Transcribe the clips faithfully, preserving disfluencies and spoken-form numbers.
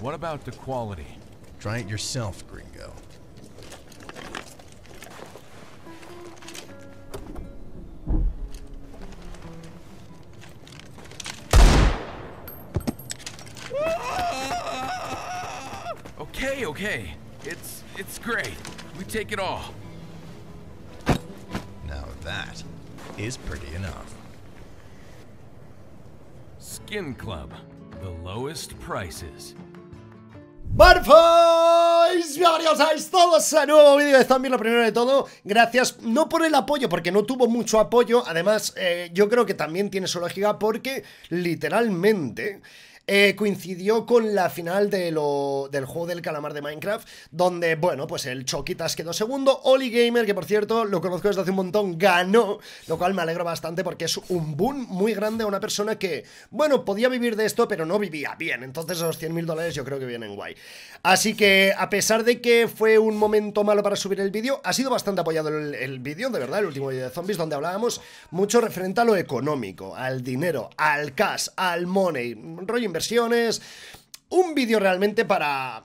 What about the quality? Try it yourself, gringo. Okay, okay. It's it's great. We take it all. Now that is pretty enough. SkinClub, the lowest prices. ¡Barfois! Bienvenidos a todos a nuevo vídeo de Zombies. Lo primero de todo, gracias, no por el apoyo, porque no tuvo mucho apoyo. Además, eh, yo creo que también tiene su lógica, porque literalmente Eh, coincidió con la final de lo, del juego del calamar de Minecraft, donde, bueno, pues el Choquitas quedó segundo. Oli Gamer, que por cierto, lo conozco desde hace un montón, ganó, lo cual me alegro bastante porque es un boom muy grande a una persona que, bueno, podía vivir de esto, pero no vivía bien. Entonces esos cien mil dólares yo creo que vienen guay. Así que, a pesar de que fue un momento malo para subir el vídeo, ha sido bastante apoyado el, el vídeo, de verdad, el último vídeo de Zombies, donde hablábamos mucho referente a lo económico, al dinero, al cash, al money, rollo inversión. Un vídeo realmente para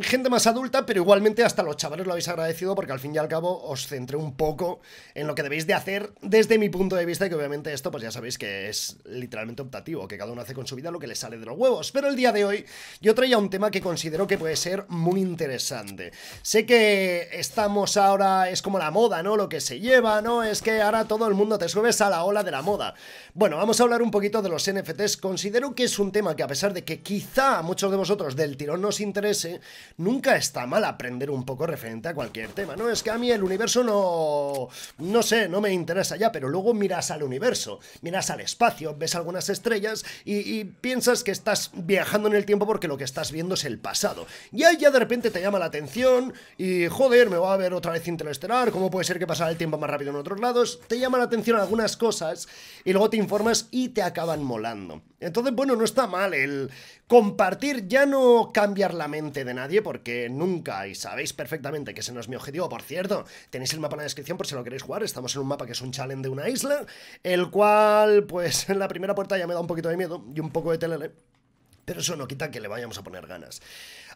gente más adulta, pero igualmente hasta los chavales lo habéis agradecido, porque al fin y al cabo os centré un poco en lo que debéis de hacer desde mi punto de vista, y que obviamente esto pues ya sabéis que es literalmente optativo, que cada uno hace con su vida lo que le sale de los huevos. Pero el día de hoy yo traía un tema que considero que puede ser muy interesante. Sé que estamos ahora, es como la moda, ¿no? Lo que se lleva, ¿no? Es que ahora todo el mundo te subes a la ola de la moda. Bueno, vamos a hablar un poquito de los N F Ts. Considero que es un tema que, a pesar de que quizá muchos de vosotros del tirón nos interese, nunca está mal aprender un poco referente a cualquier tema, ¿no? Es que a mí el universo no... no sé, no me interesa ya, pero luego miras al universo, miras al espacio, ves algunas estrellas y, y piensas que estás viajando en el tiempo porque lo que estás viendo es el pasado. Y ahí ya de repente te llama la atención y, joder, me va a ver otra vez Interestelar, ¿cómo puede ser que pasara el tiempo más rápido en otros lados? Te llama la atención algunas cosas y luego te informas y te acaban molando. Entonces, bueno, no está mal el compartir, ya no cambiar la mente de nadie, porque nunca, y sabéis perfectamente que ese no es mi objetivo. Por cierto, tenéis el mapa en la descripción por si lo queréis jugar. Estamos en un mapa que es un challenge de una isla, el cual, pues, en la primera puerta ya me da un poquito de miedo y un poco de telele, pero eso no quita que le vayamos a poner ganas.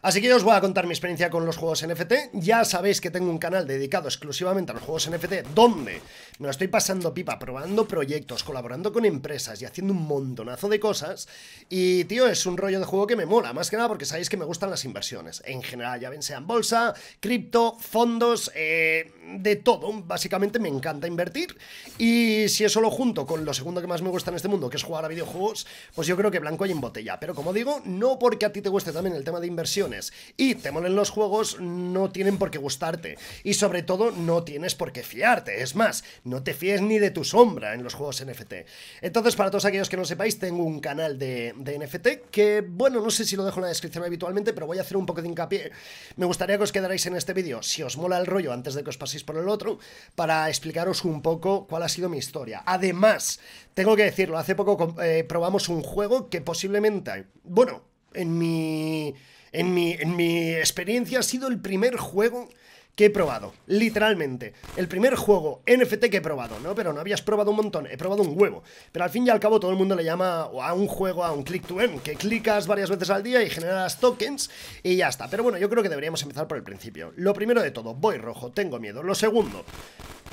Así que yo os voy a contar mi experiencia con los juegos N F T. Ya sabéis que tengo un canal dedicado exclusivamente a los juegos N F T, donde me lo estoy pasando pipa, probando proyectos, colaborando con empresas y haciendo un montonazo de cosas. Y, tío, es un rollo de juego que me mola, más que nada porque sabéis que me gustan las inversiones. En general, ya ven, sean bolsa, cripto, fondos, eh, de todo. Básicamente me encanta invertir. Y si eso lo junto con lo segundo que más me gusta en este mundo, que es jugar a videojuegos, pues yo creo que blanco y en botella. Pero como digo, no porque a ti te guste también el tema de inversión y te molen los juegos, no tienen por qué gustarte, y sobre todo no tienes por qué fiarte. Es más, no te fíes ni de tu sombra en los juegos N F T. Entonces, para todos aquellos que no sepáis, tengo un canal de, de N F T que, bueno, no sé si lo dejo en la descripción habitualmente, pero voy a hacer un poco de hincapié. Me gustaría que os quedarais en este vídeo, si os mola el rollo, antes de que os paséis por el otro, para explicaros un poco cuál ha sido mi historia. Además, tengo que decirlo, hace poco eh, probamos un juego que posiblemente, bueno, en mi... En mi, en mi experiencia ha sido el primer juego que he probado, literalmente, el primer juego N F T que he probado, ¿no? Pero no habías probado un montón, he probado un huevo, pero al fin y al cabo todo el mundo le llama a un juego a un click to earn, que clicas varias veces al día y generas tokens y ya está. Pero bueno, yo creo que deberíamos empezar por el principio. Lo primero de todo, voy rojo, tengo miedo. Lo segundo,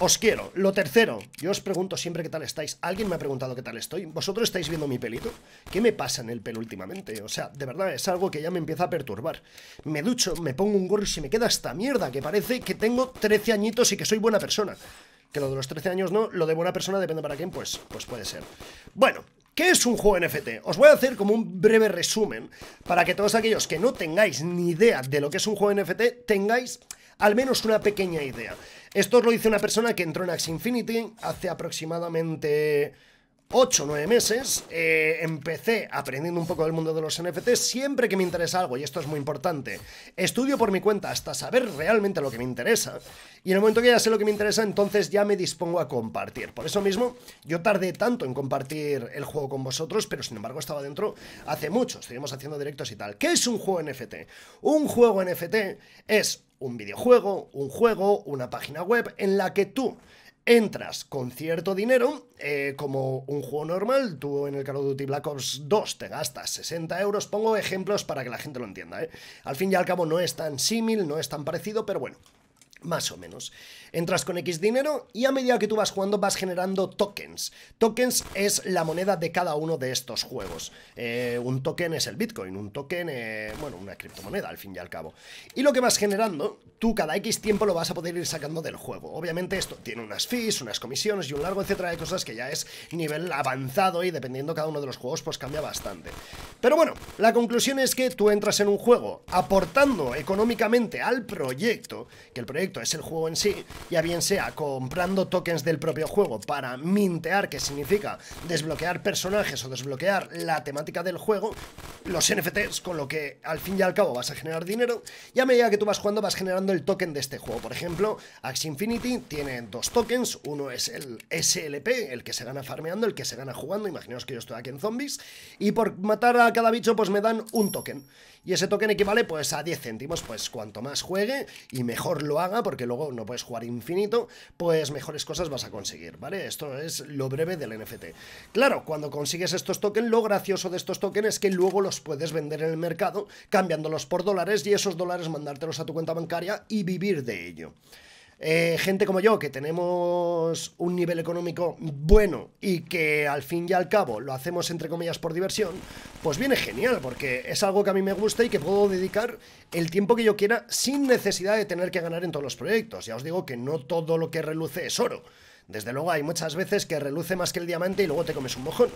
os quiero. Lo tercero, yo os pregunto siempre qué tal estáis. Alguien me ha preguntado qué tal estoy. ¿Vosotros estáis viendo mi pelito? ¿Qué me pasa en el pelo últimamente? O sea, de verdad, es algo que ya me empieza a perturbar. Me ducho, me pongo un gorro y se me queda esta mierda que parece que tengo trece añitos y que soy buena persona. Que lo de los trece años no, lo de buena persona depende para quién, pues, pues puede ser. Bueno, ¿qué es un juego N F T? Os voy a hacer como un breve resumen para que todos aquellos que no tengáis ni idea de lo que es un juego N F T tengáis al menos una pequeña idea. Esto lo hizo una persona que entró en Axie Infinity hace aproximadamente ocho o nueve meses. Eh, empecé aprendiendo un poco del mundo de los N F Ts. Siempre que me interesa algo, y esto es muy importante, estudio por mi cuenta hasta saber realmente lo que me interesa. Y en el momento que ya sé lo que me interesa, entonces ya me dispongo a compartir. Por eso mismo, yo tardé tanto en compartir el juego con vosotros, pero sin embargo estaba dentro hace mucho. Estuvimos haciendo directos y tal. ¿Qué es un juego N F T? Un juego N F T es un videojuego, un juego, una página web en la que tú entras con cierto dinero, eh, como un juego normal, tú en el Call of Duty Black Ops dos te gastas sesenta euros, pongo ejemplos para que la gente lo entienda, ¿eh? Al fin y al cabo no es tan símil, no es tan parecido, pero bueno, más o menos. Entras con X dinero y a medida que tú vas jugando vas generando tokens. Tokens es la moneda de cada uno de estos juegos. Eh, un token es el Bitcoin, un token, eh, bueno, una criptomoneda al fin y al cabo. Y lo que vas generando, tú cada X tiempo lo vas a poder ir sacando del juego. Obviamente esto tiene unas fees, unas comisiones y un largo etcétera de cosas que ya es nivel avanzado y dependiendo cada uno de los juegos pues cambia bastante. Pero bueno, la conclusión es que tú entras en un juego aportando económicamente al proyecto, que el proyecto es el juego en sí, ya bien sea comprando tokens del propio juego para mintear, que significa desbloquear personajes o desbloquear la temática del juego, los N F Ts, con lo que al fin y al cabo vas a generar dinero, y a medida que tú vas jugando vas generando el token de este juego. Por ejemplo, Axie Infinity tiene dos tokens, uno es el S L P, el que se gana farmeando, el que se gana jugando, imaginaos que yo estoy aquí en zombies, y por matar a cada bicho pues me dan un token, y ese token equivale pues a diez céntimos, pues cuanto más juegue y mejor lo haga, porque luego no puedes jugar infinito, pues mejores cosas vas a conseguir, ¿vale? Esto es lo breve del N F T. Claro, cuando consigues estos tokens, lo gracioso de estos tokens es que luego los puedes vender en el mercado, cambiándolos por dólares y esos dólares mandártelos a tu cuenta bancaria y vivir de ello. Eh, gente como yo, que tenemos un nivel económico bueno y que al fin y al cabo lo hacemos entre comillas por diversión, pues viene genial, porque es algo que a mí me gusta y que puedo dedicar el tiempo que yo quiera sin necesidad de tener que ganar en todos los proyectos. Ya os digo que no todo lo que reluce es oro. Desde luego hay muchas veces que reluce más que el diamante y luego te comes un mojón.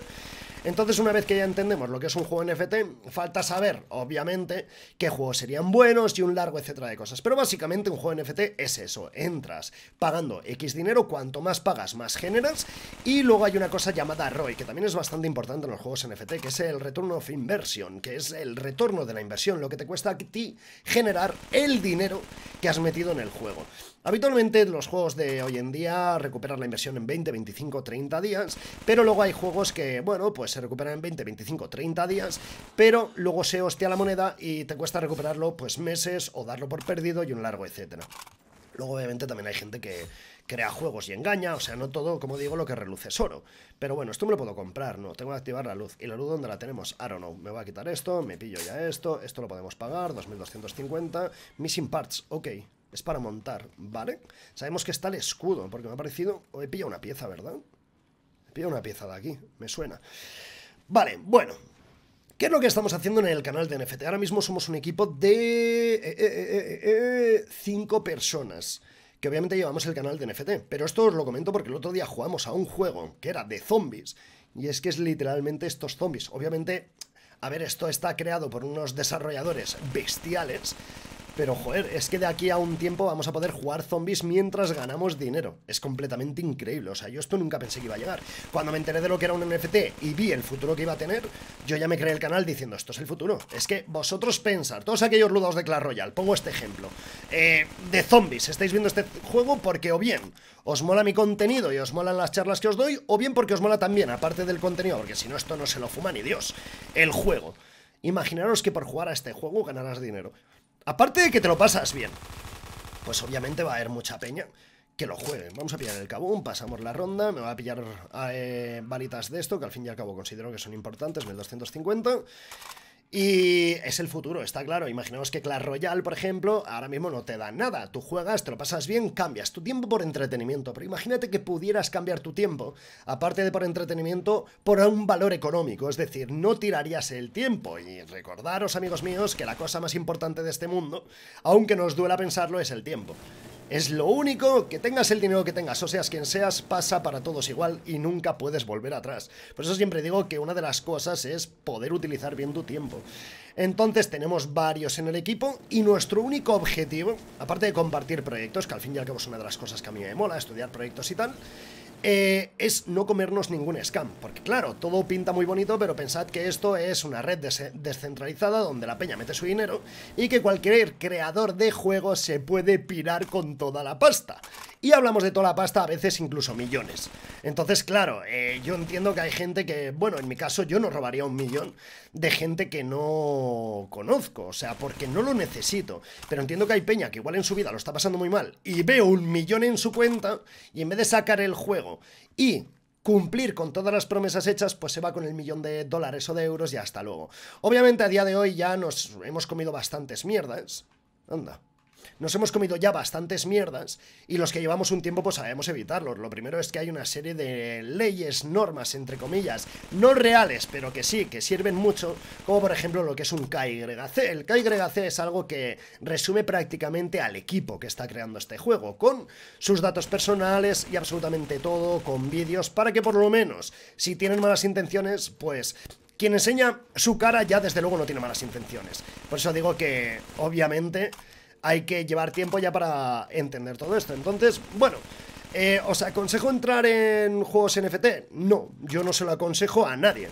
Entonces, una vez que ya entendemos lo que es un juego N F T, falta saber, obviamente, qué juegos serían buenos y un largo etcétera de cosas. Pero básicamente un juego N F T es eso, entras pagando X dinero, cuanto más pagas más generas, y luego hay una cosa llamada R O I, que también es bastante importante en los juegos N F T, que es el Return of Inversion, que es el retorno de la inversión, lo que te cuesta a ti generar el dinero que has metido en el juego. Habitualmente los juegos de hoy en día recuperan la inversión en veinte, veinticinco, treinta días, pero luego hay juegos que, bueno, pues se recuperan en veinte, veinticinco, treinta días, pero luego se hostia la moneda y te cuesta recuperarlo pues meses o darlo por perdido y un largo etcétera. Luego obviamente también hay gente que crea juegos y engaña, o sea, no todo, como digo, lo que reluce es oro. Pero bueno, esto me lo puedo comprar, no, tengo que activar la luz. ¿Y la luz dónde la tenemos? I don't know, me voy a quitar esto, me pillo ya esto, esto lo podemos pagar, dos mil doscientos cincuenta, missing parts, ok. Es para montar, ¿vale? Sabemos que está el escudo, porque me ha parecido... Oh, he pillado una pieza, ¿verdad? He pillado una pieza de aquí, me suena. Vale, bueno. ¿Qué es lo que estamos haciendo en el canal de N F T? Ahora mismo somos un equipo de... Eh, eh, eh, eh, eh, cinco personas. Que obviamente llevamos el canal de N F T. Pero esto os lo comento porque el otro día jugamos a un juego que era de zombies. Y es que es literalmente estos zombies. Obviamente, a ver, esto está creado por unos desarrolladores bestiales... Pero, joder, es que de aquí a un tiempo vamos a poder jugar zombies mientras ganamos dinero. Es completamente increíble, o sea, yo esto nunca pensé que iba a llegar. Cuando me enteré de lo que era un N F T y vi el futuro que iba a tener, yo ya me creé el canal diciendo, esto es el futuro. Es que vosotros pensar, todos aquellos ludos de Clash Royale, pongo este ejemplo, eh, de zombies, estáis viendo este juego porque o bien os mola mi contenido y os molan las charlas que os doy, o bien porque os mola también, aparte del contenido, porque si no esto no se lo fuma ni Dios, el juego. Imaginaros que por jugar a este juego ganarás dinero. Aparte de que te lo pasas bien, pues obviamente va a haber mucha peña que lo juegue. Vamos a pillar el cabún, pasamos la ronda, me voy a pillar eh, balitas de esto, que al fin y al cabo considero que son importantes, mil doscientos cincuenta. Y es el futuro, está claro. Imaginaos que Clash Royale, por ejemplo, ahora mismo no te da nada. Tú juegas, te lo pasas bien, cambias tu tiempo por entretenimiento. Pero imagínate que pudieras cambiar tu tiempo, aparte de por entretenimiento, por un valor económico. Es decir, no tirarías el tiempo. Y recordaros, amigos míos, que la cosa más importante de este mundo, aunque nos duela pensarlo, es el tiempo. Es lo único, que tengas el dinero que tengas, o seas quien seas, pasa para todos igual y nunca puedes volver atrás. Por eso siempre digo que una de las cosas es poder utilizar bien tu tiempo. Entonces tenemos varios en el equipo y nuestro único objetivo, aparte de compartir proyectos, que al fin y al cabo es una de las cosas que a mí me mola, estudiar proyectos y tal, eh, es no comernos ningún scam. Porque claro, todo pinta muy bonito, pero pensad que esto es una red des descentralizada donde la peña mete su dinero y que cualquier creador de juegos se puede pirar con toda la pasta. y hablamos de toda la pasta, a veces incluso millones. Entonces, claro, eh, yo entiendo que hay gente que, bueno, en mi caso yo no robaría un millón de gente que no conozco, o sea, porque no lo necesito, pero entiendo que hay peña que igual en su vida lo está pasando muy mal y veo un millón en su cuenta y en vez de sacar el juego y cumplir con todas las promesas hechas, pues se va con el millón de dólares o de euros y hasta luego. Obviamente a día de hoy ya nos hemos comido bastantes mierdas. Anda. Nos hemos comido ya bastantes mierdas y los que llevamos un tiempo pues sabemos evitarlos. Lo primero es que hay una serie de leyes, normas, entre comillas, no reales, pero que sí, que sirven mucho, como por ejemplo lo que es un K Y C. El K Y C es algo que resume prácticamente al equipo que está creando este juego, con sus datos personales y absolutamente todo, con vídeos, para que por lo menos, si tienen malas intenciones, pues quien enseña su cara ya desde luego no tiene malas intenciones. Por eso digo que, obviamente, hay que llevar tiempo ya para entender todo esto. Entonces, bueno, eh, ¿os aconsejo entrar en juegos N F T? No, yo no se lo aconsejo a nadie.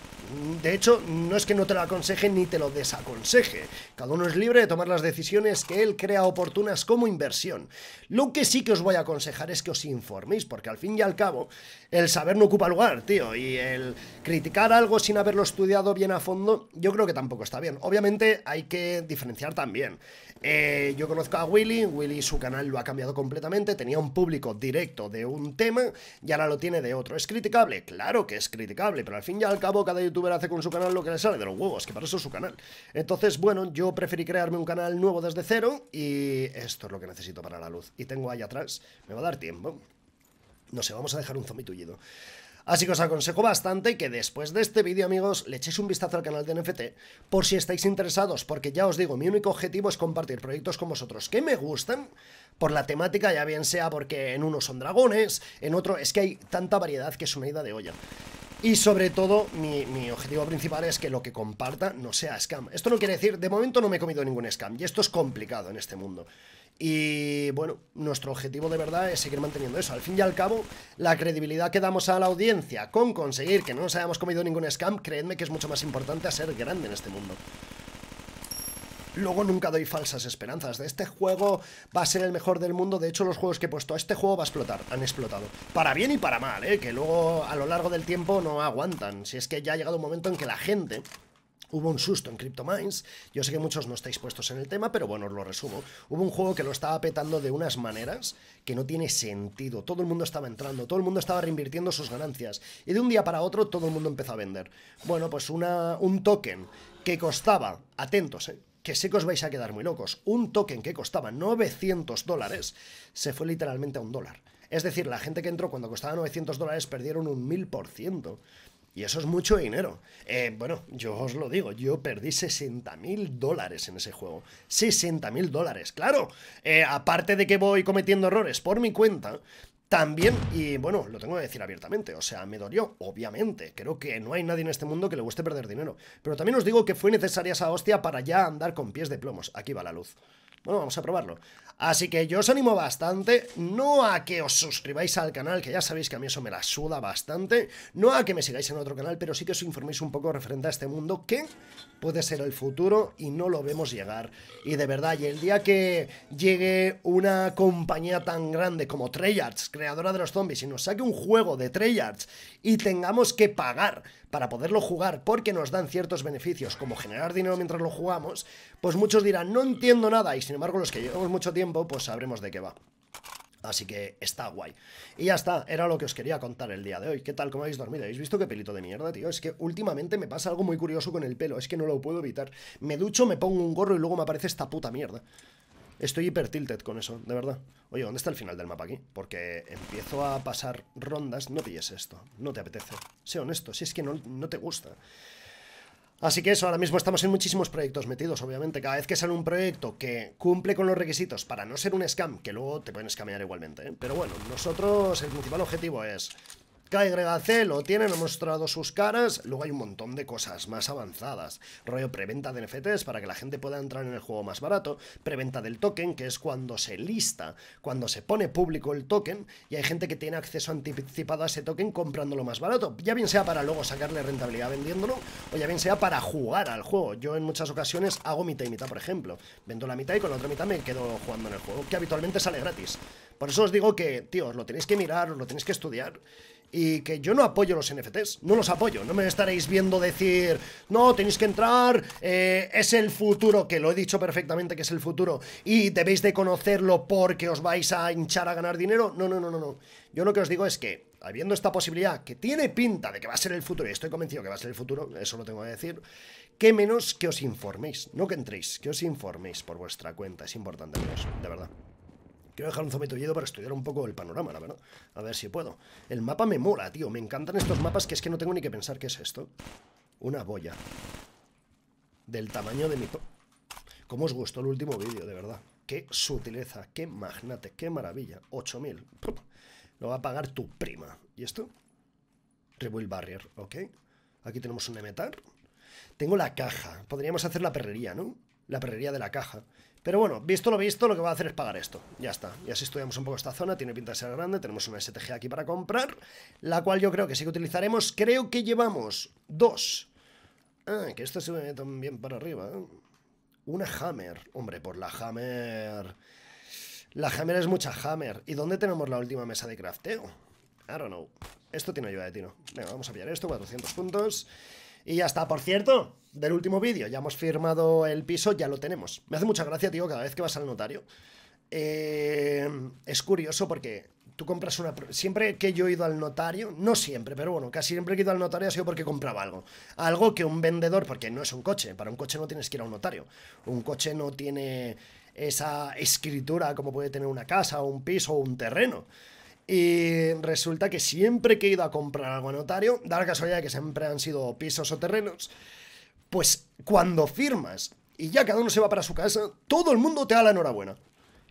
De hecho, no es que no te lo aconseje ni te lo desaconseje. Cada uno es libre de tomar las decisiones que él crea oportunas como inversión. Lo que sí que os voy a aconsejar es que os informéis, porque al fin y al cabo, el saber no ocupa lugar, tío. Y el criticar algo sin haberlo estudiado bien a fondo, yo creo que tampoco está bien. Obviamente hay que diferenciar también. Eh, yo conozco a Willy, Willy su canal lo ha cambiado completamente, tenía un público directo de un tema y ahora lo tiene de otro. ¿Es criticable? Claro que es criticable, pero al fin y al cabo cada youtuber hace con su canal lo que le sale de los huevos, que para eso es su canal. Entonces, bueno, yo preferí crearme un canal nuevo desde cero y esto es lo que necesito para la luz. Y tengo ahí atrás, me va a dar tiempo. No sé, vamos a dejar un zombie tullido. Así que os aconsejo bastante que después de este vídeo, amigos, le echéis un vistazo al canal de N F T por si estáis interesados, porque ya os digo, mi único objetivo es compartir proyectos con vosotros que me gustan por la temática, ya bien sea porque en uno son dragones, en otro es que hay tanta variedad que es una ida de olla. Y sobre todo, mi, mi objetivo principal es que lo que comparta no sea scam. Esto no quiere decir, de momento no me he comido ningún scam, y esto es complicado en este mundo. Y bueno, nuestro objetivo de verdad es seguir manteniendo eso. Al fin y al cabo, la credibilidad que damos a la audiencia con conseguir que no nos hayamos comido ningún scam, creedme que es mucho más importante a ser grande en este mundo. Luego nunca doy falsas esperanzas de este juego va a ser el mejor del mundo. De hecho, los juegos que he puesto a este juego va a explotar, han explotado, para bien y para mal, ¿eh? Que luego a lo largo del tiempo no aguantan. Si es que ya ha llegado un momento en que la gente... Hubo un susto en CryptoMines, yo sé que muchos no estáis puestos en el tema, pero bueno, os lo resumo. Hubo un juego que lo estaba petando de unas maneras que no tiene sentido. Todo el mundo estaba entrando, todo el mundo estaba reinvirtiendo sus ganancias, y de un día para otro todo el mundo empezó a vender. Bueno, pues una, un token que costaba, atentos, eh, que sé que os vais a quedar muy locos, un token que costaba novecientos dólares, se fue literalmente a un dólar. Es decir, la gente que entró cuando costaba novecientos dólares perdieron un mil por ciento. Y eso es mucho dinero. Eh, bueno, yo os lo digo, yo perdí sesenta mil dólares en ese juego. sesenta mil dólares, claro. Eh, aparte de que voy cometiendo errores por mi cuenta, también, y bueno, lo tengo que decir abiertamente, o sea, me dolió, obviamente. Creo que no hay nadie en este mundo que le guste perder dinero. Pero también os digo que fue necesaria esa hostia para ya andar con pies de plomos. Aquí va la luz. Bueno, vamos a probarlo. Así que yo os animo bastante, no a que os suscribáis al canal, que ya sabéis que a mí eso me la suda bastante, no a que me sigáis en otro canal, pero sí que os informéis un poco referente a este mundo que puede ser el futuro y no lo vemos llegar. Y de verdad, y el día que llegue una compañía tan grande como Treyarch, creadora de los zombies, y nos saque un juego de Treyarch y tengamos que pagar para poderlo jugar porque nos dan ciertos beneficios, como generar dinero mientras lo jugamos, pues muchos dirán, no entiendo nada, y sin embargo los que llevamos mucho tiempo pues sabremos de qué va. Así que está guay. Y ya está, era lo que os quería contar el día de hoy. ¿Qué tal? ¿Cómo habéis dormido? ¿Habéis visto qué pelito de mierda, tío? Es que últimamente me pasa algo muy curioso con el pelo. Es que no lo puedo evitar. Me ducho, me pongo un gorro y luego me aparece esta puta mierda. Estoy hiper tilted con eso, de verdad. Oye, ¿dónde está el final del mapa aquí? Porque empiezo a pasar rondas. No pilles esto, no te apetece. Sé honesto, si es que no, no te gusta. Así que eso, ahora mismo estamos en muchísimos proyectos metidos, obviamente. Cada vez que sale un proyecto que cumple con los requisitos para no ser un scam, que luego te pueden escamear igualmente, ¿eh? Pero bueno, nosotros el principal objetivo es K Y C lo tienen, ha mostrado sus caras. Luego hay un montón de cosas más avanzadas, rollo preventa de N F Ts para que la gente pueda entrar en el juego más barato, preventa del token, que es cuando se lista, cuando se pone público el token, y hay gente que tiene acceso anticipado a ese token comprándolo más barato, ya bien sea para luego sacarle rentabilidad vendiéndolo, o ya bien sea para jugar al juego. Yo en muchas ocasiones hago mitad y mitad, por ejemplo, vendo la mitad y con la otra mitad me quedo jugando en el juego, que habitualmente sale gratis. Por eso os digo que, tío, os lo tenéis que mirar, os lo tenéis que estudiar. Y que yo no apoyo los N F Ts, no los apoyo. No me estaréis viendo decir, no, tenéis que entrar, eh, es el futuro, que lo he dicho perfectamente que es el futuro, y debéis de conocerlo porque os vais a hinchar a ganar dinero. No, no, no, no, no. Yo lo que os digo es que, habiendo esta posibilidad, que tiene pinta de que va a ser el futuro, y estoy convencido que va a ser el futuro, eso lo tengo que decir, que menos que os informéis, no que entréis, que os informéis por vuestra cuenta. Es importante, amigos, de verdad. Quiero dejar un zometullido para estudiar un poco el panorama, la verdad. A ver si puedo. El mapa me mola, tío. Me encantan estos mapas que es que no tengo ni que pensar qué es esto. Una boya. Del tamaño de mi... ¿Cómo os gustó el último vídeo, de verdad? Qué sutileza, qué magnate, qué maravilla. ocho mil. Lo va a pagar tu prima. ¿Y esto? Rebuild Barrier, ok. Aquí tenemos un emetar. Tengo la caja. Podríamos hacer la perrería, ¿no? La perrería de la caja. Pero bueno, visto lo visto, lo que va a hacer es pagar esto. Ya está, y así estudiamos un poco esta zona. Tiene pinta de ser grande, tenemos una S T G aquí para comprar, la cual yo creo que sí que utilizaremos. Creo que llevamos dos. Ah, que esto se ve también para arriba, ¿eh? Una Hammer, hombre, por la Hammer. La Hammer es mucha Hammer. ¿Y dónde tenemos la última mesa de crafteo? I don't know, esto tiene ayuda de tino. Venga, vamos a pillar esto, cuatrocientos puntos. Y ya está. Por cierto, del último vídeo, ya hemos firmado el piso, ya lo tenemos. Me hace mucha gracia, tío, cada vez que vas al notario. Eh, es curioso porque tú compras una... Siempre que yo he ido al notario, no siempre, pero bueno, casi siempre que he ido al notario ha sido porque compraba algo. Algo que un vendedor, porque no es un coche, para un coche no tienes que ir a un notario. Un coche no tiene esa escritura como puede tener una casa, un piso o un terreno. Y resulta que siempre que he ido a comprar algo a notario, da la casualidad de que siempre han sido pisos o terrenos, pues cuando firmas y ya cada uno se va para su casa, todo el mundo te da la enhorabuena.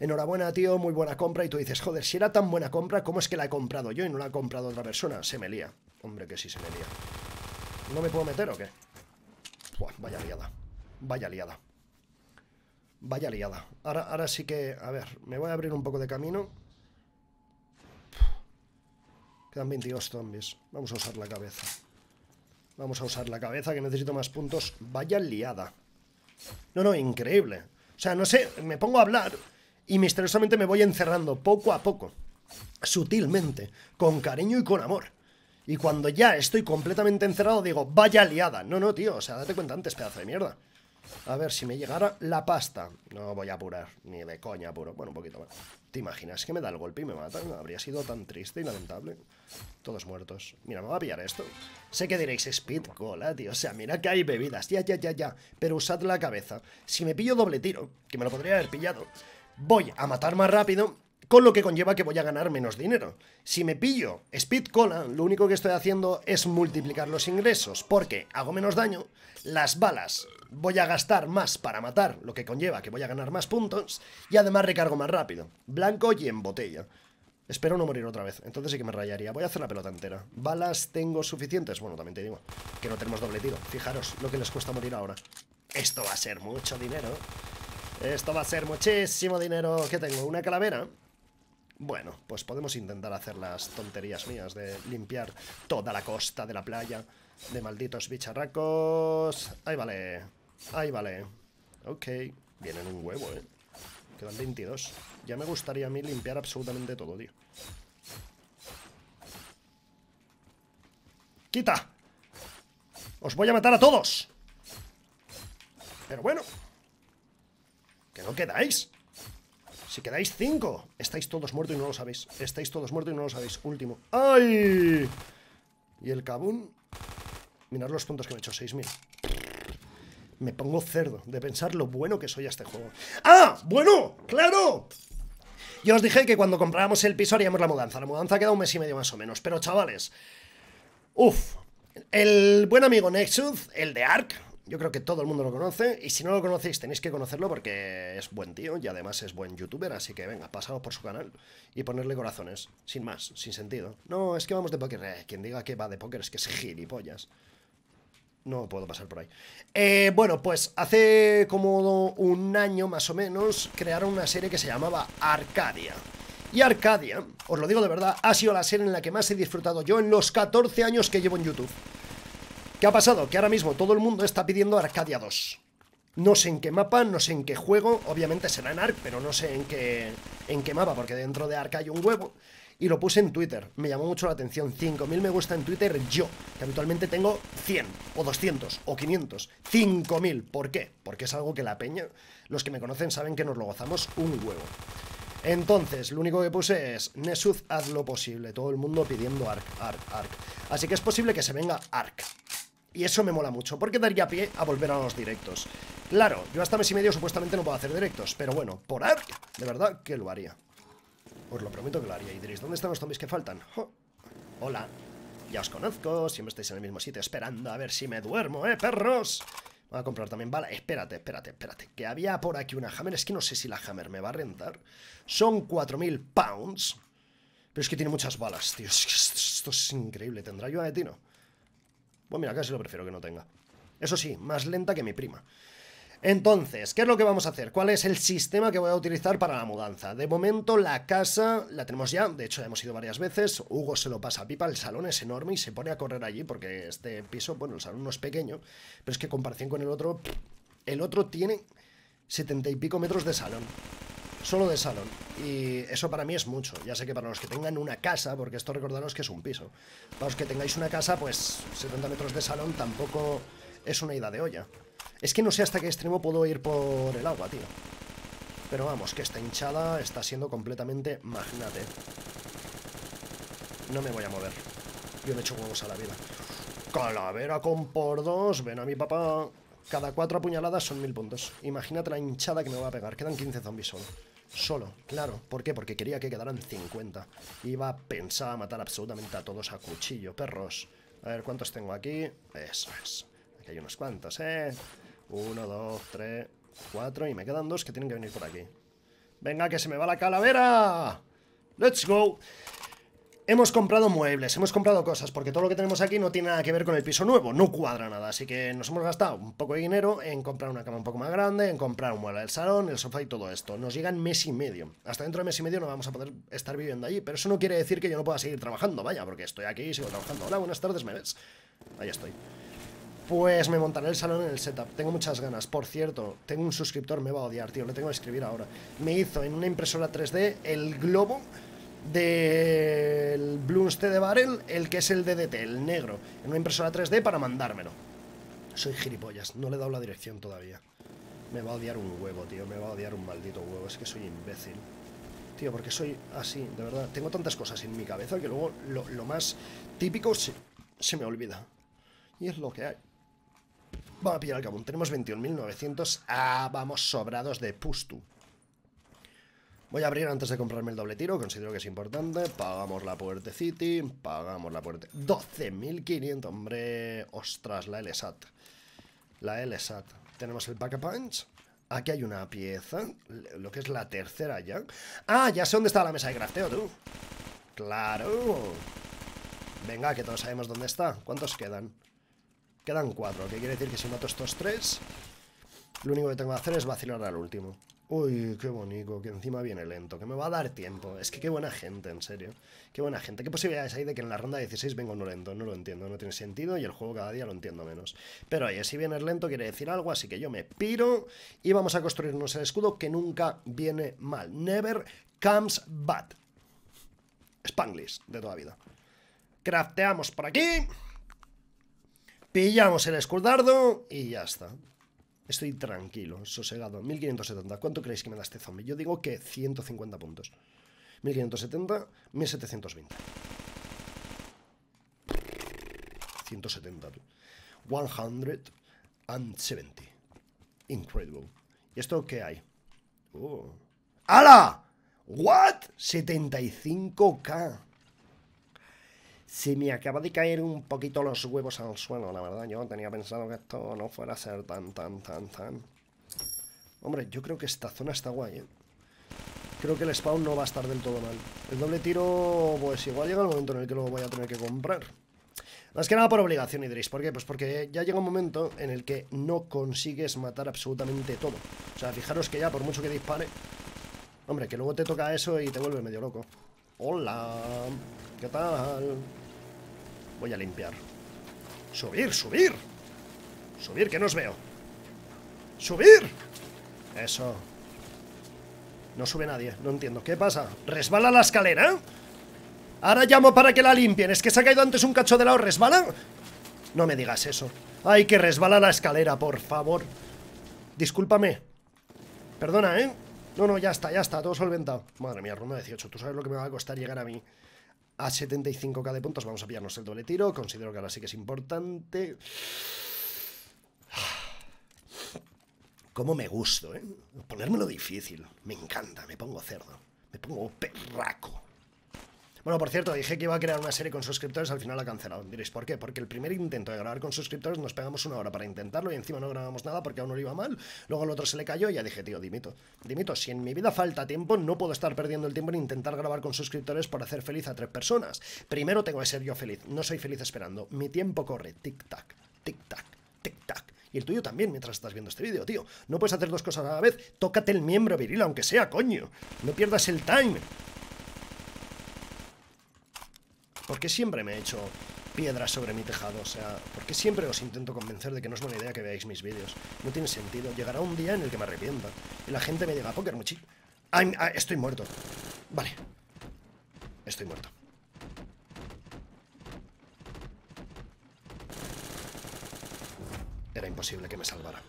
Enhorabuena, tío, muy buena compra. Y tú dices, joder, si era tan buena compra, ¿cómo es que la he comprado yo y no la ha comprado otra persona? Se me lía. Hombre, que sí se me lía. ¿No me puedo meter o qué? Buah, vaya liada. Vaya liada. Vaya liada. Ahora, ahora sí que... A ver, me voy a abrir un poco de camino. Quedan veintidós zombies. Vamos a usar la cabeza. Vamos a usar la cabeza, que necesito más puntos. Vaya liada. No, no, increíble. O sea, no sé, me pongo a hablar y misteriosamente me voy encerrando poco a poco, sutilmente, con cariño y con amor. Y cuando ya estoy completamente encerrado digo, vaya liada. No, no, tío, o sea, date cuenta antes, pedazo de mierda. A ver, si me llegara la pasta. No voy a apurar, ni de coña apuro. Bueno, un poquito más. ¿Te imaginas que me da el golpe y me matan? Habría sido tan triste y lamentable. Todos muertos. Mira, me va a pillar esto. Sé que diréis, speed cola, tío. O sea, mira que hay bebidas. Ya, ya, ya, ya. Pero usad la cabeza. Si me pillo doble tiro, que me lo podría haber pillado, voy a matar más rápido, con lo que conlleva que voy a ganar menos dinero. Si me pillo speed cola, lo único que estoy haciendo es multiplicar los ingresos, porque hago menos daño, las balas voy a gastar más para matar, lo que conlleva que voy a ganar más puntos, y además recargo más rápido, blanco y en botella. Espero no morir otra vez, entonces sí que me rayaría. Voy a hacer la pelota entera. ¿Balas tengo suficientes? Bueno, también te digo que no tenemos doble tiro. Fijaros lo que les cuesta morir ahora. Esto va a ser mucho dinero. Esto va a ser muchísimo dinero. ¿Qué tengo? ¿Una calavera? Bueno, pues podemos intentar hacer las tonterías mías de limpiar toda la costa de la playa de malditos bicharracos. Ahí vale, ahí vale. Ok, vienen un huevo, eh. Quedan veintidós. Ya me gustaría a mí limpiar absolutamente todo, tío. ¡Quita! ¡Os voy a matar a todos! Pero bueno, que no quedáis. Si quedáis cinco, estáis todos muertos y no lo sabéis. Estáis todos muertos y no lo sabéis. Último. ¡Ay! Y el cabún. Mirad los puntos que me he hecho. seis mil. Me pongo cerdo de pensar lo bueno que soy a este juego. ¡Ah! ¡Bueno! ¡Claro! Yo os dije que cuando comprábamos el piso haríamos la mudanza. La mudanza queda un mes y medio más o menos. Pero, chavales, ¡uf! El buen amigo Nexus, el de Arc, Yo creo que todo el mundo lo conoce, y si no lo conocéis tenéis que conocerlo porque es buen tío y además es buen youtuber, así que venga, pasaos por su canal y ponerle corazones, sin más, sin sentido. No, es que vamos de póker, eh, quien diga que va de póker es que es gilipollas. No puedo pasar por ahí. eh, Bueno, pues hace como un año más o menos crearon una serie que se llamaba Arcadia. Y Arcadia, os lo digo de verdad, ha sido la serie en la que más he disfrutado yo en los catorce años que llevo en YouTube. ¿Qué ha pasado? Que ahora mismo todo el mundo está pidiendo Arcadia dos. No sé en qué mapa, no sé en qué juego. Obviamente será en Arc, pero no sé en qué, en qué mapa, porque dentro de Arc hay un huevo. Y lo puse en Twitter, me llamó mucho la atención. cinco mil me gusta en Twitter yo, que habitualmente tengo cien, o doscientos, o quinientos. cinco mil, ¿por qué? Porque es algo que la peña, los que me conocen saben que nos lo gozamos un huevo. Entonces, lo único que puse es Nexus, haz lo posible, todo el mundo pidiendo Arc, Arc, Arc. Así que es posible que se venga Arc. Y eso me mola mucho, porque daría pie a volver a los directos. Claro, yo hasta mes y medio supuestamente no puedo hacer directos, pero bueno, por Arc, de verdad que lo haría. Os lo prometo que lo haría. Y diréis, ¿dónde están los zombies que faltan? Oh, hola, ya os conozco, siempre estáis en el mismo sitio esperando a ver si me duermo, ¿eh, perros? Voy a comprar también bala. Espérate, espérate, espérate, que había por aquí una Hammer. Es que no sé si la Hammer me va a rentar. Son cuatro mil pounds. Pero es que tiene muchas balas, tío. Es que esto es increíble. ¿Tendrá yo a Etino? Bueno, mira, casi lo prefiero que no tenga. Eso sí, más lenta que mi prima. Entonces, ¿qué es lo que vamos a hacer? ¿Cuál es el sistema que voy a utilizar para la mudanza? De momento la casa la tenemos ya, de hecho ya hemos ido varias veces. Hugo se lo pasa a pipa, el salón es enorme y se pone a correr allí porque este piso, bueno, el salón no es pequeño, pero es que en comparación con el otro, el otro tiene setenta y pico metros de salón. Solo de salón. Y eso para mí es mucho. Ya sé que para los que tengan una casa, porque esto recordaros que es un piso, para los que tengáis una casa, pues setenta metros de salón tampoco es una ida de olla. Es que no sé hasta qué extremo puedo ir por el agua, tío. Pero vamos, que esta hinchada está siendo completamente magnate. No me voy a mover. Yo me echo huevos a la vida. Calavera con por dos. Ven a mi papá. Cada cuatro apuñaladas son mil puntos. Imagínate la hinchada que me va a pegar. Quedan quince zombies solo. Solo, claro. ¿Por qué? Porque quería que quedaran cincuenta. Iba a pensar a matar absolutamente a todos a cuchillo, perros. A ver, ¿cuántos tengo aquí? Eso es. Aquí hay unos cuantos, ¿eh? Uno, dos, tres, cuatro. Y me quedan dos que tienen que venir por aquí. ¡Venga, que se me va la calavera! ¡Let's go! Hemos comprado muebles, hemos comprado cosas, porque todo lo que tenemos aquí no tiene nada que ver con el piso nuevo, no cuadra nada, así que nos hemos gastado un poco de dinero en comprar una cama un poco más grande, en comprar un mueble del salón, el sofá y todo esto. Nos llegan mes y medio, hasta dentro de mes y medio no vamos a poder estar viviendo allí, pero eso no quiere decir que yo no pueda seguir trabajando, vaya, porque estoy aquí y sigo trabajando. Hola, buenas tardes, ¿me ves? Ahí estoy. Pues me montaré el salón en el setup, tengo muchas ganas. Por cierto, tengo un suscriptor, me va a odiar, tío, le tengo que escribir ahora. Me hizo en una impresora tres D el globo del Bloomstead de Barrel, el que es el D D T, el negro, en una impresora tres D para mandármelo. Soy gilipollas, no le he dado la dirección todavía. Me va a odiar un huevo, tío, me va a odiar un maldito huevo, es que soy imbécil. Tío, porque soy así, de verdad, tengo tantas cosas en mi cabeza que luego lo, lo más típico se, se me olvida. Y es lo que hay. Vamos a pillar el cabón, tenemos veintiún mil novecientos, ah, vamos sobrados de pustu. Voy a abrir antes de comprarme el doble tiro, considero que es importante. Pagamos la puertecity, pagamos la puerta. doce mil quinientos, hombre. Ostras, la L S A T. La L S A T. Tenemos el pack a punch. Aquí hay una pieza, lo que es la tercera ya. Ah, ya sé dónde está la mesa de crafteo, tú. Claro. Venga, que todos sabemos dónde está. ¿Cuántos quedan? Quedan cuatro, que quiere decir que si mato estos tres, lo único que tengo que hacer es vacilar al último. Uy, qué bonito, que encima viene lento, que me va a dar tiempo. Es que qué buena gente, en serio. Qué buena gente. ¿Qué posibilidades hay de que en la ronda dieciséis venga uno lento? No lo entiendo, no tiene sentido y el juego cada día lo entiendo menos. Pero oye, si vienes lento quiere decir algo, así que yo me piro y vamos a construirnos el escudo que nunca viene mal. Never comes bad. Spanglish de toda vida. Crafteamos por aquí. Pillamos el escudardo y ya está. Estoy tranquilo, sosegado. mil quinientos setenta. ¿Cuánto creéis que me da este zombie? Yo digo que ciento cincuenta puntos. mil quinientos setenta, mil setecientos veinte. ciento setenta. ciento setenta. Incredible. ¿Y esto qué hay? Oh. ¡Hala! ¿What? setenta y cinco K. Se me acaba de caer un poquito los huevos al suelo, la verdad. Yo tenía pensado que esto no fuera a ser tan, tan, tan, tan... Hombre, yo creo que esta zona está guay, ¿eh? Creo que el spawn no va a estar del todo mal. El doble tiro, pues igual llega el momento en el que lo voy a tener que comprar. Más que nada por obligación, Idris. ¿Por qué? Pues porque ya llega un momento en el que no consigues matar absolutamente todo. O sea, fijaros que ya, por mucho que dispare... Hombre, que luego te toca eso y te vuelves medio loco. Hola, ¿qué tal? Voy a limpiar. ¡Subir, subir! ¡Subir, que no os veo! ¡Subir! Eso. No sube nadie, no entiendo. ¿Qué pasa? ¿Resbala la escalera? Ahora llamo para que la limpien. ¿Es que se ha caído antes un cacho de lado? ¿Resbala? No me digas eso. Ay, que resbala la escalera, por favor. Discúlpame. Perdona, ¿eh? No, no, ya está, ya está, todo solventado. Madre mía, ronda dieciocho. ¿Tú sabes lo que me va a costar llegar a mí? A setenta y cinco k de puntos. Vamos a pillarnos el doble tiro. Considero que ahora sí que es importante. Cómo me gusto, ¿eh? Ponérmelo difícil. Me encanta, me pongo cerdo. Me pongo perraco. Bueno, por cierto, dije que iba a crear una serie con suscriptores, al final la he cancelado. Diréis, ¿por qué? Porque el primer intento de grabar con suscriptores nos pegamos una hora para intentarlo y encima no grabamos nada porque a uno le iba mal, luego al otro se le cayó y ya dije, tío, dimito. Dimito, si en mi vida falta tiempo, no puedo estar perdiendo el tiempo en intentar grabar con suscriptores para hacer feliz a tres personas. Primero tengo que ser yo feliz, no soy feliz esperando. Mi tiempo corre, tic-tac, tic-tac, tic-tac. Y el tuyo también mientras estás viendo este vídeo, tío. No puedes hacer dos cosas a la vez. Tócate el miembro viril, aunque sea, coño. No pierdas el time. ¿Por qué siempre me he hecho piedras sobre mi tejado? O sea, ¿por qué siempre os intento convencer de que no es buena idea que veáis mis vídeos? No tiene sentido. Llegará un día en el que me arrepienta. Y la gente me diga, Poker Muchi... I'm, I, estoy muerto. Vale. Estoy muerto. Era imposible que me salvara.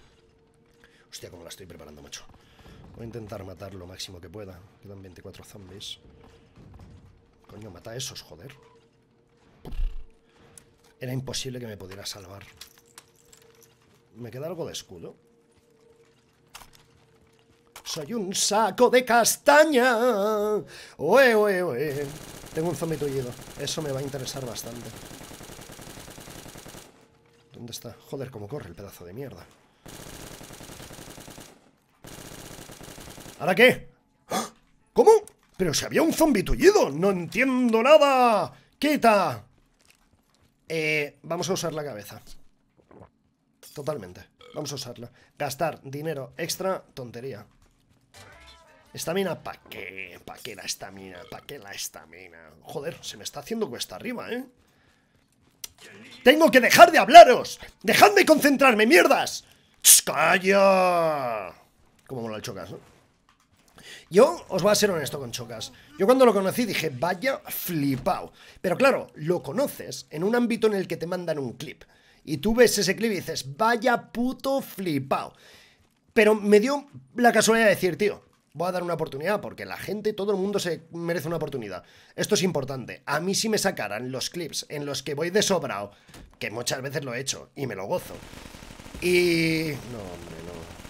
Hostia, cómo la estoy preparando, macho. Voy a intentar matar lo máximo que pueda. Quedan veinticuatro zombies. Coño, mata a esos, joder. Era imposible que me pudiera salvar. ¿Me queda algo de escudo? Soy un saco de castaña. Oe, oe, oe. Tengo un zombie tullido. Eso me va a interesar bastante. ¿Dónde está? Joder, cómo corre el pedazo de mierda. ¿Ahora qué? ¿Cómo? Pero si había un zombie tullido. No entiendo nada. ¡Quita! Eh, vamos a usar la cabeza. Totalmente. Vamos a usarla. Gastar dinero extra, tontería. Estamina, ¿pa' qué? ¿Pa' qué la estamina? ¿Pa' qué la estamina? Joder, se me está haciendo cuesta arriba, ¿eh? ¡Tengo que dejar de hablaros! ¡Dejadme concentrarme, mierdas! ¡Shh, calla! Como mola el Chocas, ¿no? Yo os voy a ser honesto con Chocas. Yo cuando lo conocí dije, vaya flipao. Pero claro, lo conoces en un ámbito en el que te mandan un clip. Y tú ves ese clip y dices, vaya puto flipao. Pero me dio la casualidad de decir, tío, voy a dar una oportunidad porque la gente, todo el mundo se merece una oportunidad. Esto es importante. A mí si me sacaran los clips en los que voy de sobrao, que muchas veces lo he hecho y me lo gozo. Y... no, hombre, no.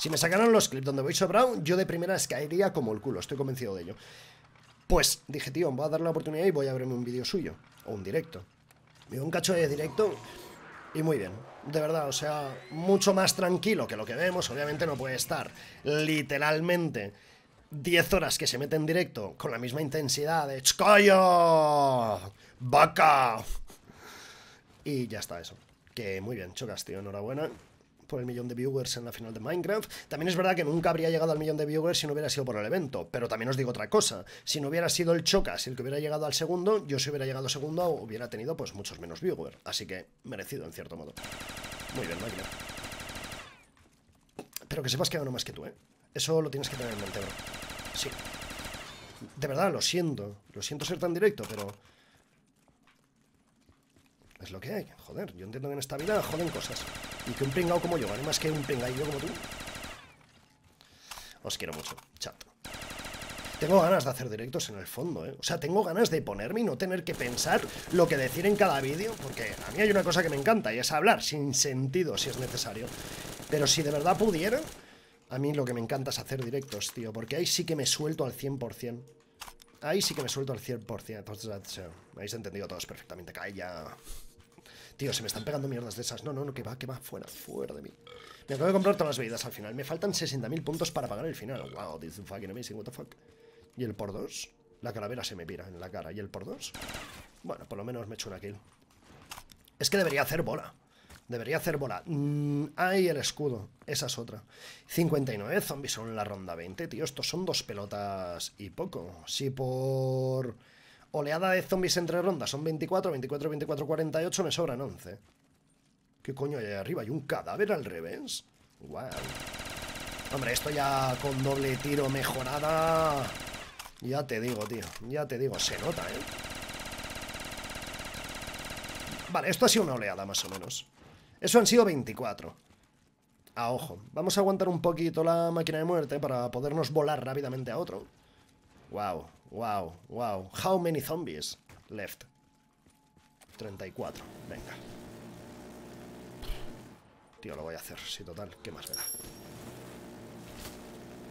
Si me sacaran los clips donde voy sobrado, yo de primeras caería como el culo, estoy convencido de ello. Pues dije, tío, voy a darle la oportunidad y voy a abrirme un vídeo suyo. O un directo. Veo un cacho de directo y muy bien. De verdad, o sea, mucho más tranquilo que lo que vemos. Obviamente no puede estar literalmente diez horas que se mete en directo con la misma intensidad de ¡Chcoyo! ¡Vaca! Y ya está eso. Que muy bien, Chocas, tío, enhorabuena por el millón de viewers en la final de Minecraft. También es verdad que nunca habría llegado al millón de viewers si no hubiera sido por el evento, pero también os digo otra cosa, si no hubiera sido el Chocas el que hubiera llegado al segundo, yo si hubiera llegado al segundo hubiera tenido pues muchos menos viewers, así que merecido en cierto modo. Muy bien, máquina. Pero que sepas que gano más que tú, ¿eh? Eso lo tienes que tener en mente, bro. Sí. De verdad, lo siento, lo siento ser tan directo, pero... es lo que hay, joder, yo entiendo que en esta vida joden cosas. Y que un pringao como yo vale más que un pringaillo como tú. Os quiero mucho, chat. Tengo ganas de hacer directos en el fondo, ¿eh? O sea, tengo ganas de ponerme y no tener que pensar lo que decir en cada vídeo. Porque a mí hay una cosa que me encanta y es hablar sin sentido si es necesario. Pero si de verdad pudiera, a mí lo que me encanta es hacer directos, tío. Porque ahí sí que me suelto al cien por cien. Ahí sí que me suelto al cien por cien. Habéis entendido todos perfectamente. Calla. Tío, se me están pegando mierdas de esas. No, no, no, que va, que va. Fuera, fuera de mí. Me acabo de comprar todas las bebidas al final. Me faltan sesenta mil puntos para pagar el final. Wow, this is fucking amazing. What the fuck. ¿Y el por dos? La calavera se me pira en la cara. ¿Y el por dos? Bueno, por lo menos me he hecho una kill. Es que debería hacer bola. Debería hacer bola. Mm, ahí el escudo. Esa es otra. cincuenta y nueve zombies son en la ronda veinte, tío. Estos son dos pelotas y poco. Si por... oleada de zombies entre rondas son veinticuatro, veinticuatro, veinticuatro, cuarenta y ocho, me sobran once. ¿Qué coño hay ahí arriba? ¿Hay un cadáver al revés? Wow. Hombre, esto ya con doble tiro mejorada... Ya te digo, tío. Ya te digo. Se nota, ¿eh? Vale, esto ha sido una oleada, más o menos. Eso han sido veinticuatro. A ojo. Vamos a aguantar un poquito la máquina de muerte para podernos volar rápidamente a otro. Wow. Wow, wow. How many zombies left? treinta y cuatro. Venga. Tío, lo voy a hacer. Sí, total. ¿Qué más me da?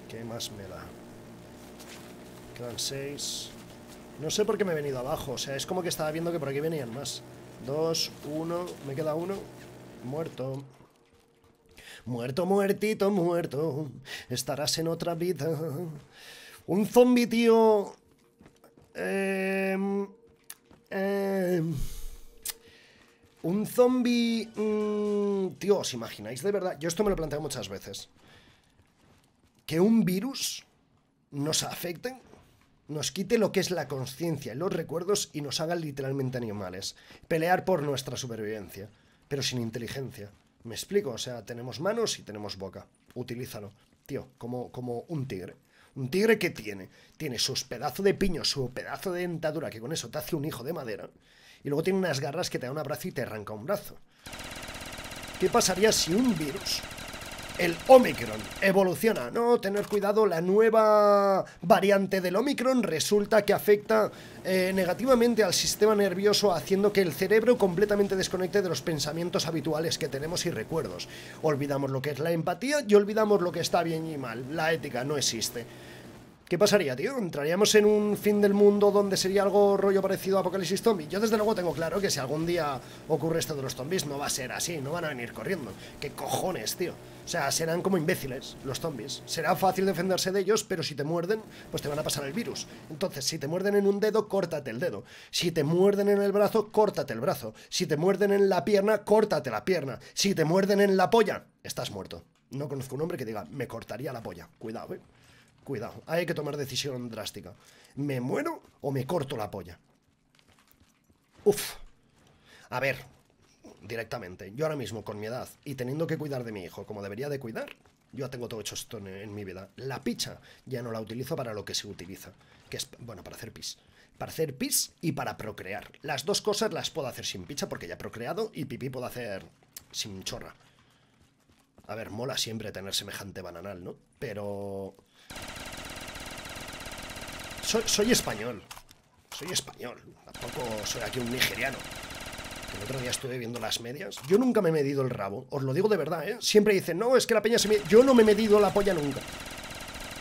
¿Qué más me da? Quedan seis. No sé por qué me he venido abajo. O sea, es como que estaba viendo que por aquí venían más. Dos, uno. Me queda uno. Muerto. Muerto, muertito, muerto. Estarás en otra vida. Un zombie, tío... Eh, eh, un zombie... Mmm, tío, ¿os imagináis de verdad? Yo esto me lo he planteado muchas veces. Que un virus nos afecte, nos quite lo que es la conciencia y los recuerdos y nos haga literalmente animales. Pelear por nuestra supervivencia, pero sin inteligencia. ¿Me explico? O sea, tenemos manos y tenemos boca. Utilízalo, tío, como, como un tigre. Un tigre que tiene, tiene sus pedazos de piño, su pedazo de dentadura, que con eso te hace un hijo de madera. Y luego tiene unas garras que te da un abrazo y te arranca un brazo. ¿Qué pasaría si un virus, el Omicron, evoluciona? No, tener cuidado, la nueva variante del Omicron resulta que afecta eh, negativamente al sistema nervioso, haciendo que el cerebro completamente desconecte de los pensamientos habituales que tenemos y recuerdos. Olvidamos lo que es la empatía y olvidamos lo que está bien y mal. La ética no existe. ¿Qué pasaría, tío? ¿Entraríamos en un fin del mundo donde sería algo rollo parecido a Apocalipsis Zombie? Yo desde luego tengo claro que si algún día ocurre esto de los zombies no va a ser así, no van a venir corriendo. ¿Qué cojones, tío? O sea, serán como imbéciles los zombies. Será fácil defenderse de ellos, pero si te muerden, pues te van a pasar el virus. Entonces, si te muerden en un dedo, córtate el dedo. Si te muerden en el brazo, córtate el brazo. Si te muerden en la pierna, córtate la pierna. Si te muerden en la polla, estás muerto. No conozco un hombre que diga, me cortaría la polla. Cuidado, eh. Cuidado, hay que tomar decisión drástica. ¿Me muero o me corto la polla? Uf. A ver, directamente, yo ahora mismo con mi edad y teniendo que cuidar de mi hijo como debería de cuidar, yo ya tengo todo hecho esto en, en mi vida. La picha ya no la utilizo para lo que se utiliza, que es, bueno, para hacer pis. Para hacer pis y para procrear. Las dos cosas las puedo hacer sin picha porque ya he procreado, y pipí puedo hacer sin chorra. A ver, mola siempre tener semejante bananal, ¿no? Pero... Soy, soy español. Soy español. Tampoco soy aquí un nigeriano. El otro día estuve viendo las medias. Yo nunca me he medido el rabo. Os lo digo de verdad, ¿eh? Siempre dicen, no, es que la peña se me... Yo no me he medido la polla nunca.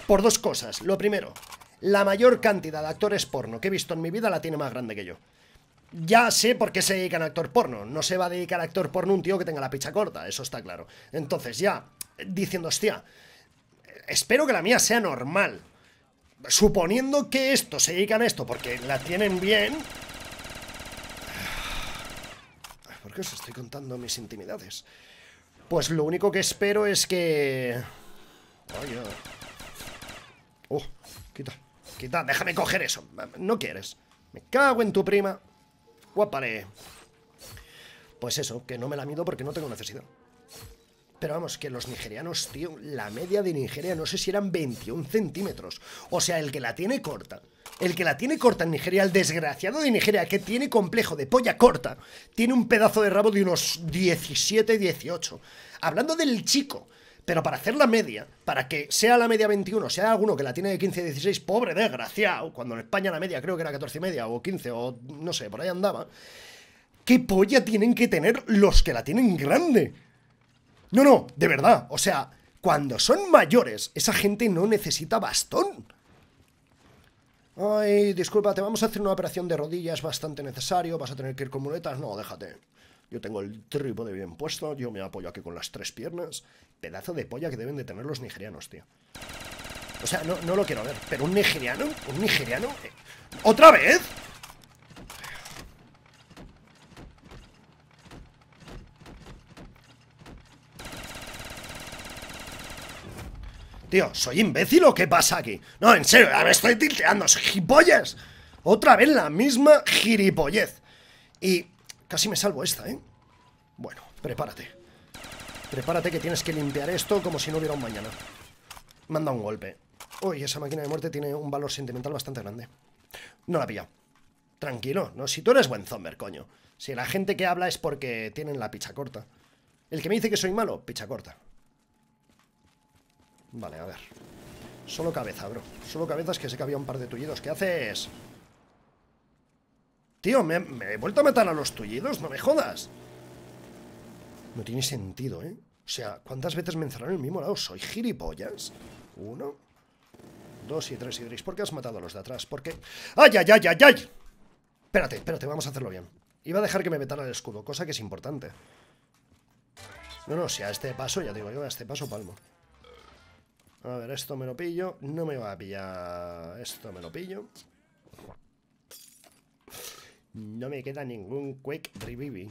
Por dos cosas. Lo primero, la mayor cantidad de actores porno que he visto en mi vida la tiene más grande que yo. Ya sé por qué se dedican a actor porno. No se va a dedicar a actor porno un tío que tenga la picha corta. Eso está claro. Entonces ya, diciendo, hostia, espero que la mía sea normal. Suponiendo que esto se dedican a esto porque la tienen bien. ¿Por qué os estoy contando mis intimidades? Pues lo único que espero es que... Oye. Oh, quita, quita, déjame coger eso. No quieres. Me cago en tu prima. Guapare. Pues eso, que no me la mido porque no tengo necesidad. Pero vamos, que los nigerianos, tío, la media de Nigeria, no sé si eran veintiún centímetros. O sea, el que la tiene corta, el que la tiene corta en Nigeria, el desgraciado de Nigeria que tiene complejo de polla corta, tiene un pedazo de rabo de unos diecisiete, dieciocho. Hablando del chico, pero para hacer la media, para que sea la media veintiuno, sea alguno que la tiene de quince, dieciséis, pobre desgraciado, cuando en España la media creo que era catorce y media o quince o no sé, por ahí andaba. ¿Qué polla tienen que tener los que la tienen grande? No, no, de verdad, o sea, cuando son mayores, esa gente no necesita bastón. Ay, disculpa, te vamos a hacer una operación de rodillas bastante necesario, vas a tener que ir con muletas. No, déjate. Yo tengo el trípode bien puesto, yo me apoyo aquí con las tres piernas. Pedazo de polla que deben de tener los nigerianos, tío. O sea, no, no lo quiero ver, pero un nigeriano, un nigeriano... Eh, ¿Otra vez? Tío, ¿soy imbécil o qué pasa aquí? No, en serio, me estoy tilteando, soy gilipollas. Otra vez la misma gilipollez. Y casi me salvo esta, ¿eh? Bueno, prepárate. Prepárate que tienes que limpiar esto como si no hubiera un mañana. Manda un golpe. Uy, esa máquina de muerte tiene un valor sentimental bastante grande. No la pilla. Tranquilo, no, si tú eres buen zomber, coño. Si la gente que habla es porque tienen la picha corta. El que me dice que soy malo, picha corta. Vale, a ver. Solo cabeza, bro. Solo cabezas, que sé que había un par de tullidos. ¿Qué haces? Tío, me, me he vuelto a matar a los tullidos. No me jodas. No tiene sentido, ¿eh? O sea, ¿cuántas veces me encerraron en el mismo lado? ¿Soy gilipollas? Uno, dos y tres y tres. ¿Por qué has matado a los de atrás? Porque... ¡Ay, ay, ay, ay, ay! Espérate, espérate, vamos a hacerlo bien. Iba a dejar que me vetara el escudo, cosa que es importante. No, no, si a este paso, ya digo yo, a este paso palmo. A ver, esto me lo pillo. No me va a pillar. Esto me lo pillo. No me queda ningún quick reviving.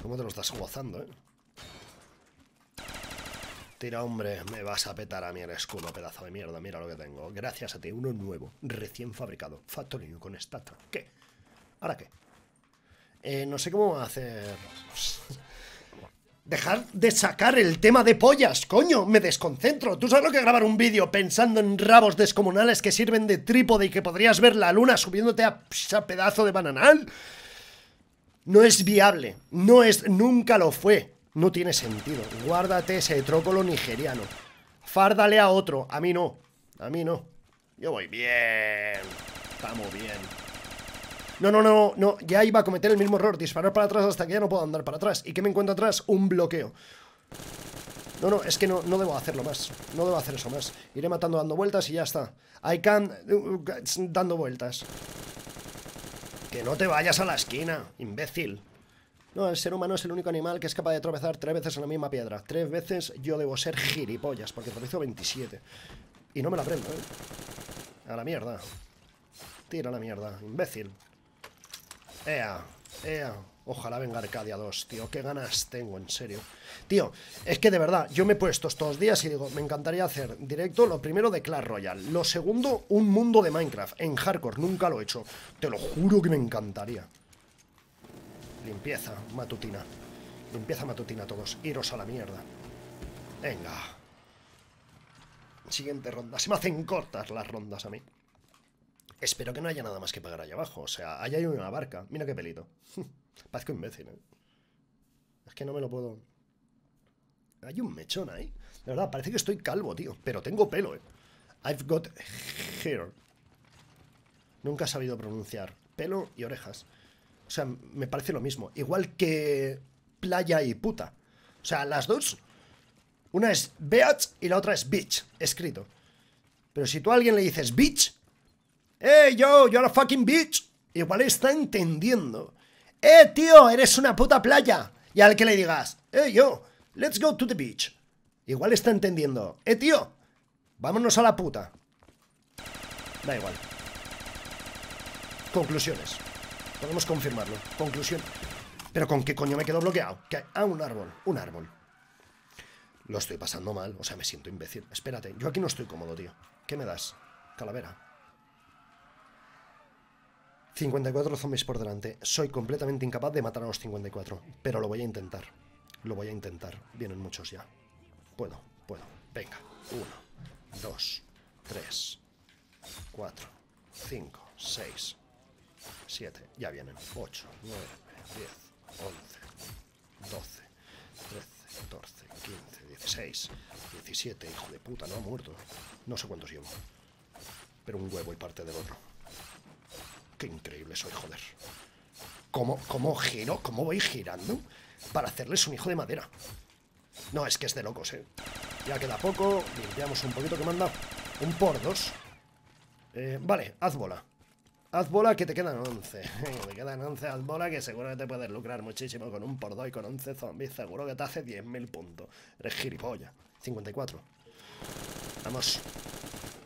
¿Cómo te lo estás gozando, eh? Tira, hombre. Me vas a petar a mí el escudo, pedazo de mierda. Mira lo que tengo. Gracias a ti. Uno nuevo. Recién fabricado. Factory New con estatua. ¿Qué? ¿Ahora qué? Eh, no sé cómo va a hacer. Dejar de sacar el tema de pollas, coño, me desconcentro. ¿Tú sabes lo que es grabar un vídeo pensando en rabos descomunales que sirven de trípode y que podrías ver la luna subiéndote a ese pedazo de bananal? No es viable, no es, nunca lo fue. No tiene sentido. Guárdate ese trócolo nigeriano. Fárdale a otro, a mí no. A mí no. Yo voy bien. Estamos bien. No, no, no, no, ya iba a cometer el mismo error. Disparar para atrás hasta que ya no puedo andar para atrás. ¿Y qué me encuentro atrás? Un bloqueo. No, no, es que no, no debo hacerlo más. No debo hacer eso más. Iré matando dando vueltas y ya está. I can... Dando vueltas. Que no te vayas a la esquina, imbécil. No, el ser humano es el único animal que es capaz de tropezar tres veces en la misma piedra. Tres veces yo debo ser gilipollas, porque tropezo veintisiete. Y no me la prendo, ¿eh? A la mierda. Tira a la mierda, imbécil. Ea, ea, ojalá venga Arcadia dos, tío, qué ganas tengo, en serio. Tío, es que de verdad, yo me he puesto estos días y digo, me encantaría hacer directo lo primero de Clash Royale, lo segundo, un mundo de Minecraft, en hardcore, nunca lo he hecho. Te lo juro que me encantaría. Limpieza matutina, limpieza matutina todos, iros a la mierda. Venga. Siguiente ronda, se me hacen cortas las rondas a mí. Espero que no haya nada más que pagar allá abajo. O sea, allá hay una barca. Mira qué pelito. Parezco imbécil, ¿eh? Es que no me lo puedo... Hay un mechón ahí. De verdad, parece que estoy calvo, tío. Pero tengo pelo, ¿eh? I've got hair. Nunca he sabido pronunciar pelo y orejas. O sea, me parece lo mismo. Igual que playa y puta. O sea, las dos... Una es beach y la otra es bitch, escrito. Pero si tú a alguien le dices bitch... ¡Eh, hey, yo! ¡You're a fucking bitch! Igual está entendiendo. ¡Eh, tío! ¡Eres una puta playa! Y al que le digas, ¡eh, hey, yo! ¡Let's go to the beach! Igual está entendiendo. ¡Eh, tío! ¡Vámonos a la puta! Da igual. Conclusiones. Podemos confirmarlo. Conclusión. ¿Pero con qué coño me quedo bloqueado? ¿Qué? Ah, un árbol. Un árbol. Lo estoy pasando mal. O sea, me siento imbécil. Espérate. Yo aquí no estoy cómodo, tío. ¿Qué me das? Calavera. cincuenta y cuatro zombies por delante. Soy completamente incapaz de matar a los cincuenta y cuatro. Pero lo voy a intentar. Lo voy a intentar. Vienen muchos ya. Puedo, puedo. Venga. uno, dos, tres, cuatro, cinco, seis, siete. Ya vienen. ocho, nueve, diez, once, doce, trece, catorce, quince, dieciséis, diecisiete. Hijo de puta, no ha muerto. No sé cuántos llevo. Pero un huevo y parte del otro. Qué increíble soy, joder. ¿Cómo, cómo giro? ¿Cómo voy girando? Para hacerles un hijo de madera. No, es que es de locos, eh. Ya queda poco. Limpiamos un poquito que manda. Un por dos. Eh, vale, haz bola. Haz bola que te quedan once. Te quedan once, haz bola, que seguro que te puedes lucrar muchísimo con un por dos y con once zombies. Seguro que te hace diez mil puntos. Eres gilipollas. cincuenta y cuatro. Vamos.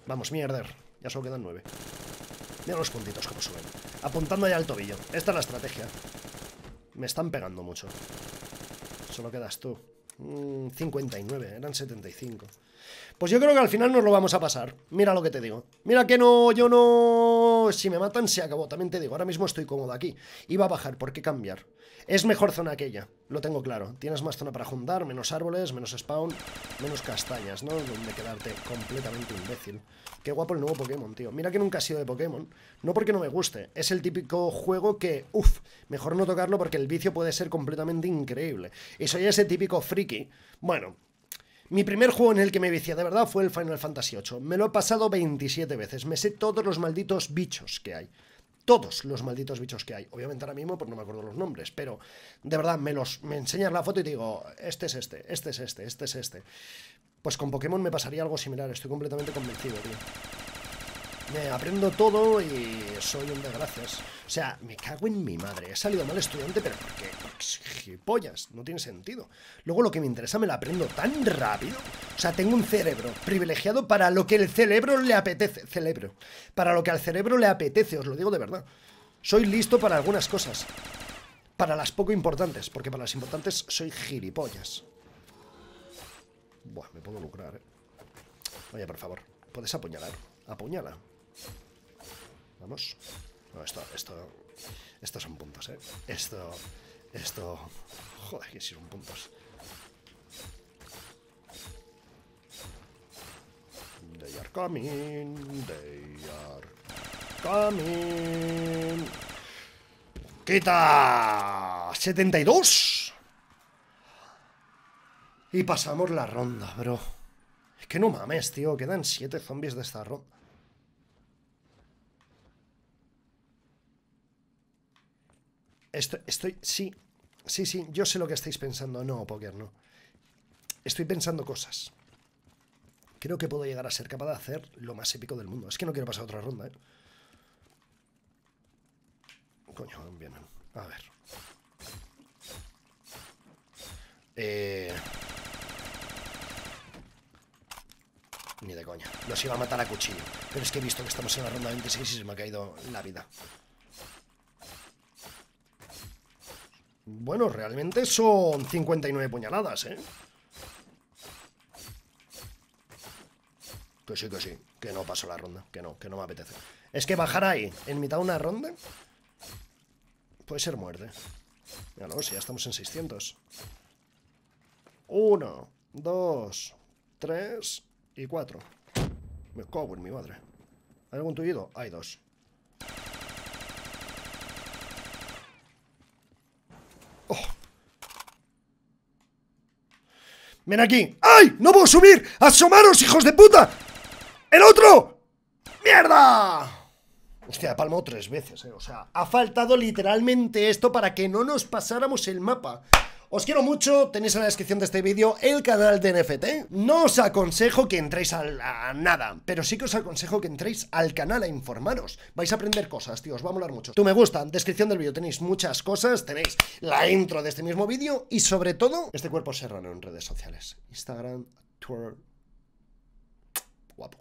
Vamos, mierder. Ya solo quedan nueve. Mira los puntitos como suben. Apuntando ya al tobillo. Esta es la estrategia. Me están pegando mucho. Solo quedas tú. Mm, cincuenta y nueve, eran setenta y cinco. Pues yo creo que al final nos lo vamos a pasar. Mira lo que te digo. Mira que no, yo no... Si me matan se acabó, también te digo. Ahora mismo estoy cómodo aquí. Iba a bajar, ¿por qué cambiar? Es mejor zona aquella, lo tengo claro. Tienes más zona para juntar, menos árboles, menos spawn, menos castañas, ¿no? Donde quedarte completamente imbécil. Qué guapo el nuevo Pokémon, tío. Mira que nunca he sido de Pokémon. No porque no me guste. Es el típico juego que, uff, mejor no tocarlo porque el vicio puede ser completamente increíble. Y soy ese típico friki. Bueno, mi primer juego en el que me vicié de verdad fue el Final Fantasy ocho. Me lo he pasado veintisiete veces. Me sé todos los malditos bichos que hay. Todos los malditos bichos que hay. Obviamente ahora mismo pues no me acuerdo los nombres, pero de verdad me los me enseñas la foto y te digo, este es este, este es este, este es este. Pues con Pokémon me pasaría algo similar, estoy completamente convencido, tío. Me aprendo todo y soy un desgracias. O sea, me cago en mi madre. He salido mal estudiante, pero ¿por qué? Gilipollas, no tiene sentido. Luego lo que me interesa me lo aprendo tan rápido. O sea, tengo un cerebro privilegiado para lo que el cerebro le apetece. Cerebro. Para lo que al cerebro le apetece, os lo digo de verdad. Soy listo para algunas cosas. Para las poco importantes, porque para las importantes soy gilipollas. Buah, me puedo lucrar, eh. Oye, por favor, puedes apuñalar. Apuñala. Vamos. No, esto, esto. Estos son puntos, eh. Esto. Esto. Joder, que sí son puntos. They are coming. They are coming. ¡Quita! ¡setenta y dos! Y pasamos la ronda, bro. Es que no mames, tío. Quedan siete zombies de esta ronda. Estoy, estoy... Sí. Sí, sí. Yo sé lo que estáis pensando. No, póker, no. Estoy pensando cosas. Creo que puedo llegar a ser capaz de hacer lo más épico del mundo. Es que no quiero pasar otra ronda, ¿eh? Coño, bien. A ver. Eh... Ni de coña. Los iba a matar a cuchillo. Pero es que he visto que estamos en la ronda veintiséis y se me ha caído la vida. Bueno, realmente son cincuenta y nueve puñaladas, ¿eh? Que sí, que sí. Que no paso la ronda. Que no, que no me apetece. Es que bajar ahí, en mitad de una ronda, puede ser muerte. Ya no, si ya estamos en seiscientos. Uno, dos, tres... Y cuatro. Me cago en mi madre. ¿Hay algún tullido? Hay dos. Oh. ¡Ven aquí! ¡Ay! ¡No puedo subir! ¡Asomaros, hijos de puta! ¡El otro! ¡Mierda! Hostia, palmo tres veces, eh. O sea, ha faltado literalmente esto para que no nos pasáramos el mapa. Os quiero mucho, tenéis en la descripción de este vídeo el canal de N F T. No os aconsejo que entréis a, la, a nada, pero sí que os aconsejo que entréis al canal a informaros. Vais a aprender cosas, tío, os va a molar mucho. Tu me gusta, descripción del vídeo tenéis muchas cosas, tenéis la intro de este mismo vídeo y sobre todo, este cuerpo serrano en redes sociales. Instagram, Twitter... Guapo.